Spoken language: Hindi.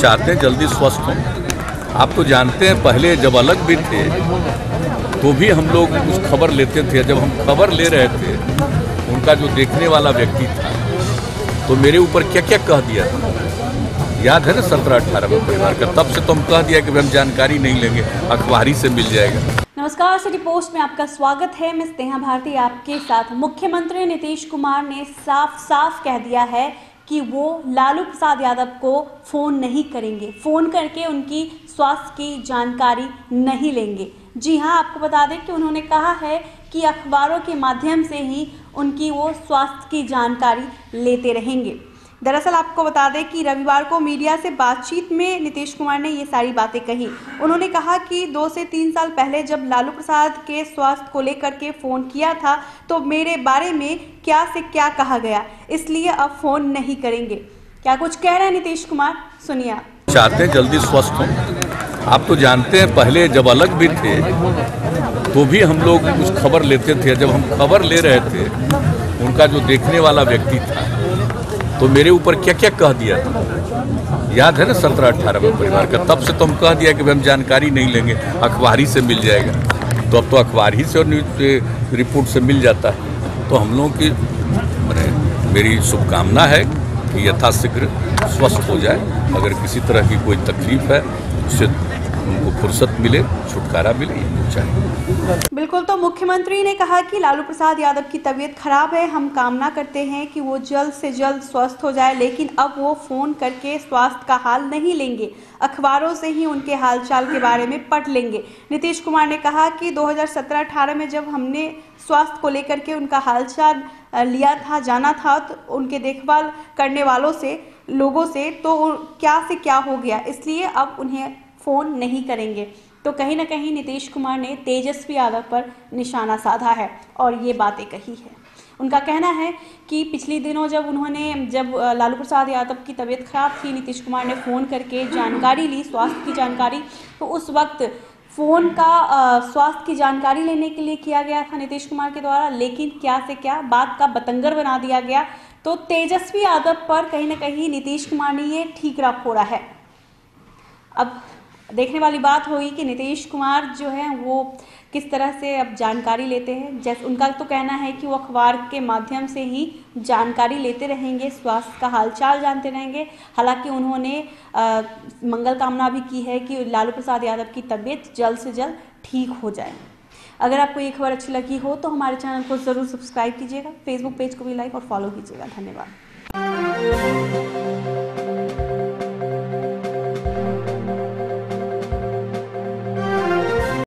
चाहते हैं जल्दी स्वस्थ हों। आप तो जानते हैं पहले जब अलग भी थे तो भी हम लोग कुछ खबर लेते थे, जब हम खबर ले रहे थे उनका जो देखने वाला व्यक्ति था तो मेरे ऊपर क्या क्या कह दिया था, याद है ना 17-18 में परिवार का। तब से तो हम कह दिया कि हम जानकारी नहीं लेंगे, अखबार ही से मिल जाएगा। नमस्कार, सिटी पोस्ट में आपका स्वागत है। मैं स्नेहा भारती आपके साथ। मुख्यमंत्री नीतीश कुमार ने साफ साफ कह दिया है कि वो लालू प्रसाद यादव को फ़ोन नहीं करेंगे, फ़ोन करके उनकी स्वास्थ्य की जानकारी नहीं लेंगे। जी हाँ, आपको बता दें कि उन्होंने कहा है कि अखबारों के माध्यम से ही उनकी वो स्वास्थ्य की जानकारी लेते रहेंगे। दरअसल आपको बता दें कि रविवार को मीडिया से बातचीत में नीतीश कुमार ने ये सारी बातें कही। उन्होंने कहा कि 2 से 3 साल पहले जब लालू प्रसाद के स्वास्थ्य को लेकर के फ़ोन किया था तो मेरे बारे में क्या से क्या कहा गया, इसलिए अब फ़ोन नहीं करेंगे। क्या कुछ कह रहे हैं नीतीश कुमार, सुनिए आप। चाहते हैं जल्दी स्वस्थ हों। आप तो जानते हैं पहले जब अलग भी थे तो भी हम लोग कुछ खबर लेते थे, जब हम खबर ले रहे थे उनका जो देखने वाला व्यक्ति था तो मेरे ऊपर क्या क्या कह दिया था, याद है ना 17-18 में परिवार का। तब से तो हम कह दिया कि हम जानकारी नहीं लेंगे, अखबार ही से मिल जाएगा। तो अब तो अखबार ही से और न्यूज़ रिपोर्ट से मिल जाता है। तो हम लोगों की मेरी शुभकामना है कि यथाशीघ्र स्वस्थ हो जाए। अगर किसी तरह की कोई तकलीफ है उससे उनको फुर्सत मिले, छुटकारा मिले, ये चाहिए। बिल्कुल, तो मुख्यमंत्री ने कहा कि लालू प्रसाद यादव की तबीयत खराब है, हम कामना करते हैं कि वो जल्द से जल्द स्वस्थ हो जाए, लेकिन अब वो फोन करके स्वास्थ्य का हाल नहीं लेंगे, अखबारों से ही उनके हालचाल के बारे में पढ़ लेंगे। नीतीश कुमार ने कहा कि 2017-18 में जब हमने स्वास्थ्य को लेकर के उनका हालचाल लिया था, जाना था, तो उनके देखभाल करने वालों से, लोगों से, तो क्या से क्या हो गया, इसलिए अब उन्हें फ़ोन नहीं करेंगे। तो कहीं ना कहीं नीतीश कुमार ने तेजस्वी यादव पर निशाना साधा है और ये बातें कही है। उनका कहना है कि पिछले दिनों जब लालू प्रसाद यादव की तबीयत खराब थी, नीतीश कुमार ने फ़ोन करके जानकारी ली, स्वास्थ्य की जानकारी। तो उस वक्त फ़ोन का स्वास्थ्य की जानकारी लेने के लिए किया गया था नीतीश कुमार के द्वारा, लेकिन क्या से क्या बात का बतंगर बना दिया गया। तो तेजस्वी यादव पर कहीं ना कहीं नीतीश कुमार ने ये ठीकरा फोड़ा है। अब देखने वाली बात होगी कि नीतीश कुमार जो है वो किस तरह से अब जानकारी लेते हैं। जैसे उनका तो कहना है कि वो अखबार के माध्यम से ही जानकारी लेते रहेंगे, स्वास्थ्य का हालचाल जानते रहेंगे। हालांकि उन्होंने मंगल कामना भी की है कि लालू प्रसाद यादव की तबीयत जल्द से जल्द ठीक हो जाए। अगर आपको ये खबर अच्छी लगी हो तो हमारे चैनल को ज़रूर सब्सक्राइब कीजिएगा, फेसबुक पेज को भी लाइक और फॉलो कीजिएगा। धन्यवाद।